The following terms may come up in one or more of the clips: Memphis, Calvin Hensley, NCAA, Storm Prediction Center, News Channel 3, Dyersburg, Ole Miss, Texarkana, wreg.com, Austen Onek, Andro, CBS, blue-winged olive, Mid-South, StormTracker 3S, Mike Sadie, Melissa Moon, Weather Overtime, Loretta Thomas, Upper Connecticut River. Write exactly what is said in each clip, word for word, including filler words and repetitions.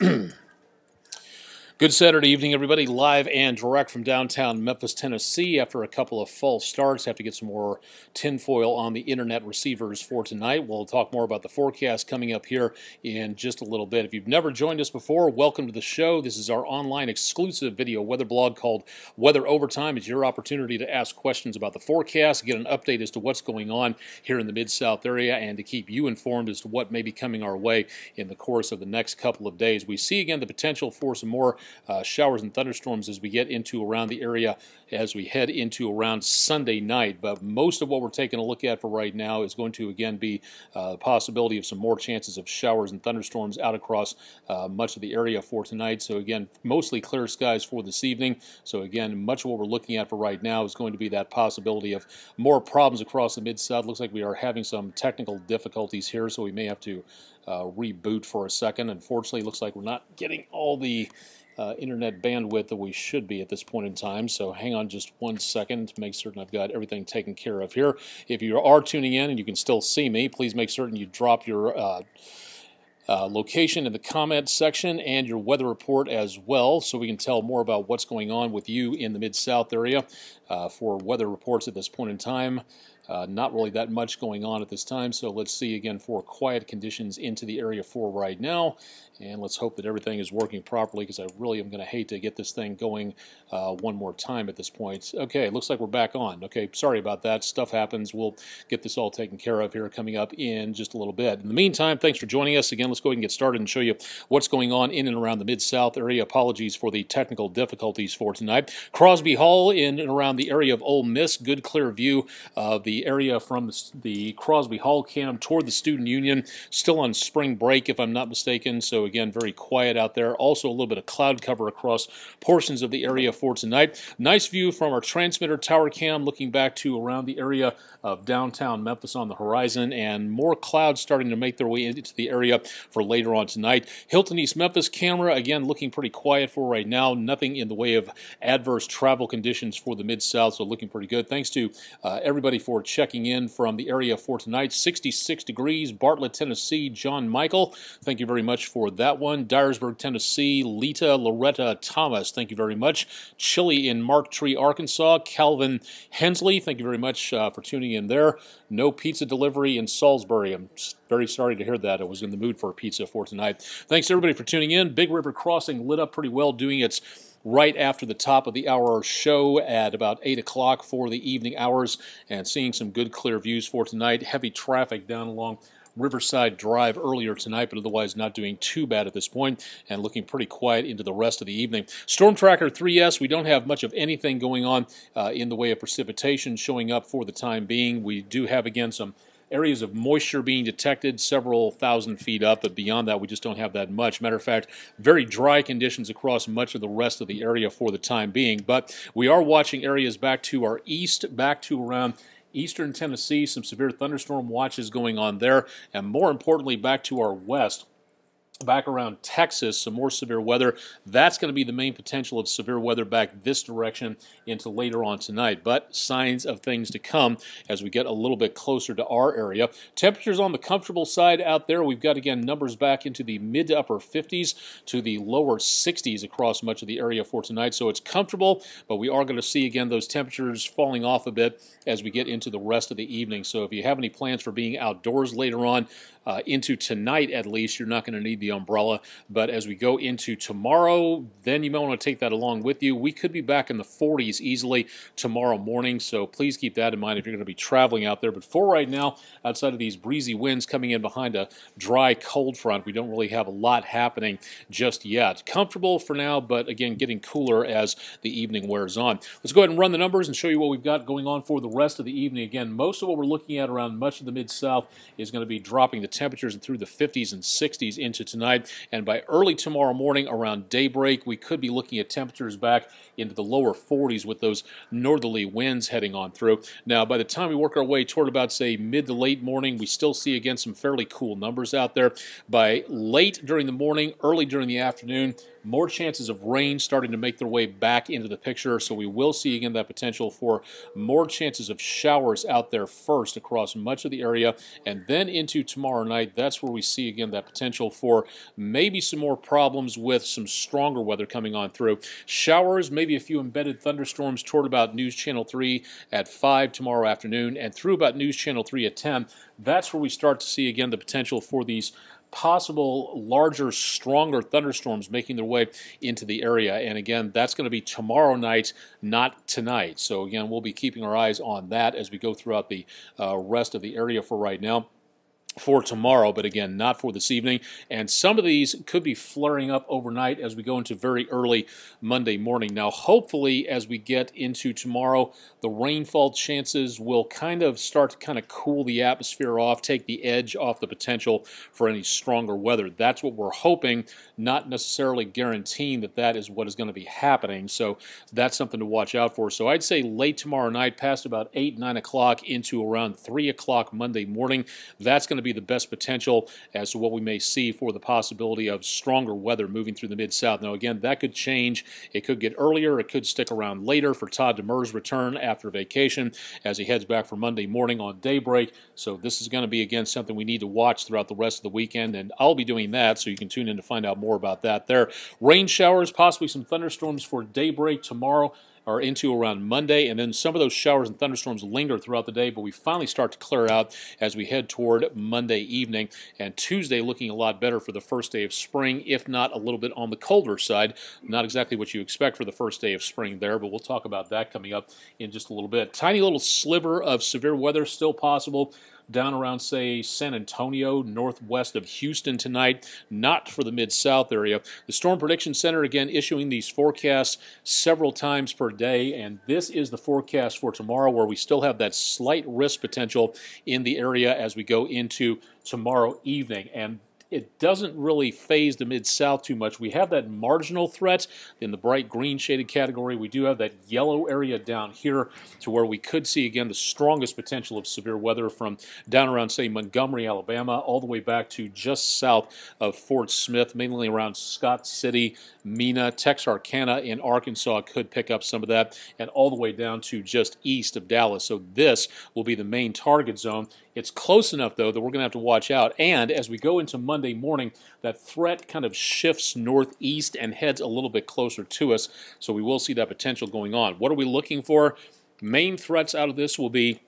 Good Saturday evening, everybody. Live and direct from downtown Memphis, Tennessee. After a couple of false starts, have to get some more tinfoil on the internet receivers for tonight. We'll talk more about the forecast coming up here in just a little bit. If you've never joined us before, welcome to the show. This is our online exclusive video weather blog called Weather Overtime. It's your opportunity to ask questions about the forecast, get an update as to what's going on here in the Mid-South area, and to keep you informed as to what may be coming our way in the course of the next couple of days. We see again the potential for some more Uh, showers and thunderstorms as we get into around the area as we head into around Sunday night. But most of what we're taking a look at for right now is going to again be uh, the possibility of some more chances of showers and thunderstorms out across uh, much of the area for tonight. So again, mostly clear skies for this evening. So again, much of what we're looking at for right now is going to be that possibility of more problems across the Mid-South. Looks like we are having some technical difficulties here, so we may have to uh, reboot for a second. Unfortunately, it looks like we're not getting all the Uh, internet bandwidth that we should be at this point in time, so hang on just one second to make certain I've got everything taken care of here. If you are tuning in and you can still see me, please make certain you drop your uh, uh, location in the comment section and your weather report as well, so we can tell more about what's going on with you in the Mid-South area. Uh, for weather reports at this point in time, Uh, not really that much going on at this time, so let's see again for quiet conditions into the area for right now, and let's hope that everything is working properly, because I really am going to hate to get this thing going uh, one more time at this point. Okay, looks like we're back on. Okay, sorry about that. Stuff happens. We'll get this all taken care of here coming up in just a little bit. In the meantime, thanks for joining us. Again, let's go ahead and get started and show you what's going on in and around the Mid-South area. Apologies for the technical difficulties for tonight. Crosby Hall in and around the area of Ole Miss. Good clear view of the area from the, the Crosby Hall cam toward the Student Union. Still on spring break, if I'm not mistaken, so again, very quiet out there. Also a little bit of cloud cover across portions of the area for tonight. Nice view from our transmitter tower cam, looking back to around the area of downtown Memphis on the horizon, and more clouds starting to make their way into the area for later on tonight. Hilton East Memphis camera, again, looking pretty quiet for right now. Nothing in the way of adverse travel conditions for the Mid-South, so looking pretty good. Thanks to uh, everybody for checking in from the area for tonight. sixty-six degrees, Bartlett, Tennessee, John Michael, thank you very much for that one. Dyersburg, Tennessee, Lita, Loretta Thomas, thank you very much. Chile in Mark Tree, Arkansas, Calvin Hensley, thank you very much uh, for tuning in there. No pizza delivery in Salisbury. I'm very sorry to hear that. I was in the mood for a pizza for tonight. Thanks to everybody for tuning in. Big River Crossing lit up pretty well, doing its right after the top of the hour show at about eight o'clock for the evening hours, and seeing some good clear views for tonight. Heavy traffic down along Riverside Drive earlier tonight, but otherwise not doing too bad at this point, and looking pretty quiet into the rest of the evening. StormTracker three S, we don't have much of anything going on uh, in the way of precipitation showing up for the time being. We do have, again, some areas of moisture being detected several thousand feet up, but beyond that, we just don't have that much. Matter of fact, very dry conditions across much of the rest of the area for the time being, but we are watching areas back to our east, back to around eastern Tennessee, some severe thunderstorm watches going on there, and more importantly, back to our west, back around Texas, some more severe weather. That's going to be the main potential of severe weather back this direction into later on tonight, but signs of things to come as we get a little bit closer to our area. Temperatures on the comfortable side out there. We've got, again, numbers back into the mid to upper fifties to the lower sixties across much of the area for tonight, so it's comfortable, but we are going to see, again, those temperatures falling off a bit as we get into the rest of the evening. So if you have any plans for being outdoors later on, Uh, into tonight at least, you're not going to need the umbrella, but as we go into tomorrow, then you might want to take that along with you. We could be back in the forties easily tomorrow morning, so please keep that in mind if you're going to be traveling out there. But for right now, outside of these breezy winds coming in behind a dry cold front, we don't really have a lot happening just yet. Comfortable for now, but again, getting cooler as the evening wears on. Let's go ahead and run the numbers and show you what we've got going on for the rest of the evening. Again, most of what we're looking at around much of the Mid-South is going to be dropping the temperatures through the fifties and sixties into tonight, and by early tomorrow morning around daybreak, we could be looking at temperatures back into the lower forties with those northerly winds heading on through. Now, by the time we work our way toward about, say, mid to late morning, we still see, again, some fairly cool numbers out there. By late during the morning, early during the afternoon, more chances of rain starting to make their way back into the picture, so we will see again that potential for more chances of showers out there first across much of the area, and then into tomorrow tomorrow night, that's where we see again that potential for maybe some more problems with some stronger weather coming on through. Showers, maybe a few embedded thunderstorms toward about News Channel three at five tomorrow afternoon and through about News Channel three at ten. That's where we start to see again the potential for these possible larger, stronger thunderstorms making their way into the area. And again, that's going to be tomorrow night, not tonight. So again, we'll be keeping our eyes on that as we go throughout the uh, rest of the area for right now. For tomorrow, but again, not for this evening. And some of these could be flaring up overnight as we go into very early Monday morning. Now, hopefully, as we get into tomorrow, the rainfall chances will kind of start to kind of cool the atmosphere off, take the edge off the potential for any stronger weather. That's what we're hoping, not necessarily guaranteeing that that is what is going to be happening. So that's something to watch out for. So I'd say late tomorrow night, past about eight, nine o'clock into around three o'clock Monday morning, that's going to be the best potential as to what we may see for the possibility of stronger weather moving through the Mid-South. Now, again, that could change. It could get earlier. It could stick around later for Todd Demmer's return after vacation as he heads back for Monday morning on daybreak. So this is going to be, again, something we need to watch throughout the rest of the weekend, and I'll be doing that, so you can tune in to find out more about that there. Rain showers, possibly some thunderstorms for daybreak tomorrow, are into around Monday, and then some of those showers and thunderstorms linger throughout the day, but we finally start to clear out as we head toward Monday evening, and Tuesday looking a lot better for the first day of spring, if not a little bit on the colder side. Not exactly what you expect for the first day of spring there, but we'll talk about that coming up in just a little bit. Tiny little sliver of severe weather still possible down around, say, San Antonio, northwest of Houston tonight, not for the Mid-South area. The Storm Prediction Center, again, issuing these forecasts several times per day, and this is the forecast for tomorrow, where we still have that slight risk potential in the area as we go into tomorrow evening. And it doesn't really phase the Mid-South too much. We have that marginal threat in the bright green shaded category. We do have that yellow area down here to where we could see, again, the strongest potential of severe weather from down around, say, Montgomery, Alabama, all the way back to just south of Fort Smith, mainly around Scott City, Mena, Texarkana, and Arkansas could pick up some of that, and all the way down to just east of Dallas. So this will be the main target zone. It's close enough, though, that we're going to have to watch out. And as we go into Monday morning, that threat kind of shifts northeast and heads a little bit closer to us, so we will see that potential going on. What are we looking for? Main threats out of this will be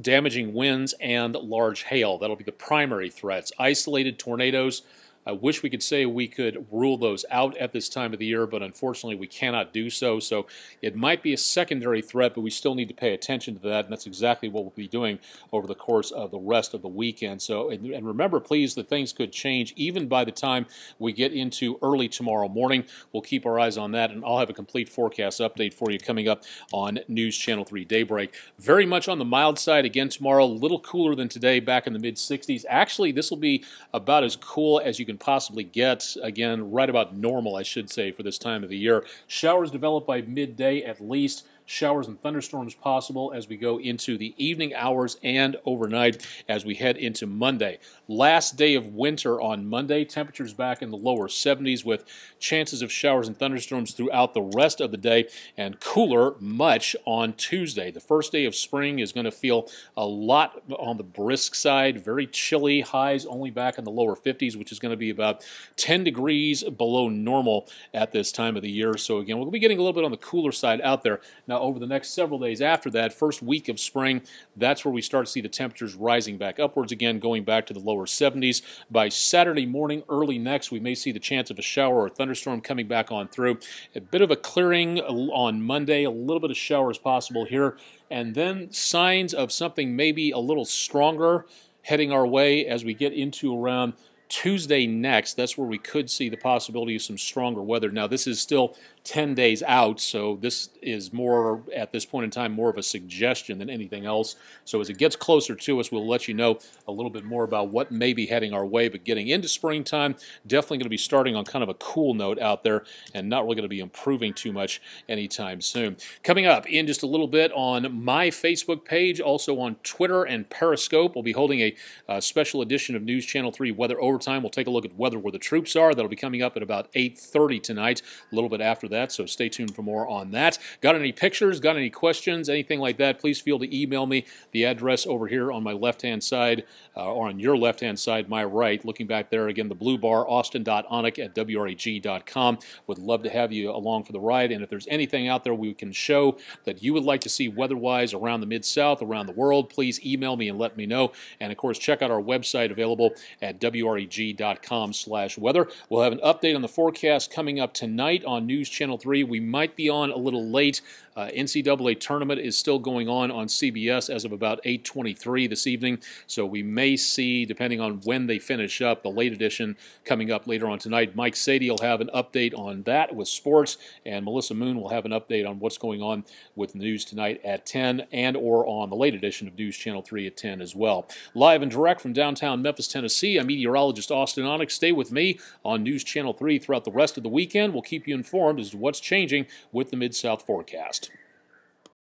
damaging winds and large hail. That'll be the primary threats. Isolated tornadoes, I wish we could say we could rule those out at this time of the year, but unfortunately we cannot do so. So it might be a secondary threat, but we still need to pay attention to that, and that's exactly what we'll be doing over the course of the rest of the weekend. So, and, and remember, please, that things could change even by the time we get into early tomorrow morning. We'll keep our eyes on that, and I'll have a complete forecast update for you coming up on News Channel three Daybreak. Very much on the mild side again tomorrow, a little cooler than today, back in the mid sixties. Actually, this will be about as cool as you can possibly get, again, right about normal, I should say, for this time of the year. Showers develop by midday at least. Showers and thunderstorms possible as we go into the evening hours and overnight as we head into Monday. Last day of winter on Monday. Temperatures back in the lower seventies with chances of showers and thunderstorms throughout the rest of the day, and cooler much on Tuesday. The first day of spring is going to feel a lot on the brisk side. Very chilly. Highs only back in the lower fifties, which is going to be about ten degrees below normal at this time of the year. So again, we'll be getting a little bit on the cooler side out there. Now, over the next several days after that, first week of spring, that's where we start to see the temperatures rising back upwards again, going back to the lower seventies. By Saturday morning, early next, we may see the chance of a shower or thunderstorm coming back on through. A bit of a clearing on Monday, a little bit of showers possible here, and then signs of something maybe a little stronger heading our way as we get into around Tuesday next. That's where we could see the possibility of some stronger weather. Now, this is still ten days out, so this is more, at this point in time, more of a suggestion than anything else. So as it gets closer to us, we'll let you know a little bit more about what may be heading our way. But getting into springtime, definitely going to be starting on kind of a cool note out there, and not really going to be improving too much anytime soon. Coming up in just a little bit on my Facebook page, also on Twitter and Periscope, we'll be holding a uh, special edition of News Channel three Weather Overtime Overtime, we'll take a look at weather where the troops are. That'll be coming up at about eight thirty tonight, a little bit after that, so stay tuned for more on that. Got any pictures, got any questions, anything like that, please feel to email me. The address over here on my left-hand side, uh, or on your left-hand side, my right, looking back there again, the blue bar, Austen dot Onek at W R E G dot com. Would love to have you along for the ride, and if there's anything out there we can show that you would like to see weather-wise around the Mid-South, around the world, please email me and let me know. And of course, check out our website available at W R E G dot com slash weather. We'll have an update on the forecast coming up tonight on News Channel three. We might be on a little late. Uh, N C double A tournament is still going on on C B S as of about eight twenty-three this evening, so we may see, depending on when they finish up, the late edition coming up later on tonight. Mike Sadie will have an update on that with sports, and Melissa Moon will have an update on what's going on with news tonight at ten, and or on the late edition of News Channel three at ten as well. Live and direct from downtown Memphis, Tennessee, I'm meteorologist Austen Onek. Stay with me on News Channel three throughout the rest of the weekend. We'll keep you informed as to what's changing with the Mid-South forecast.